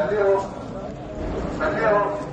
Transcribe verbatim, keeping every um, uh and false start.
Adiós. Adiós.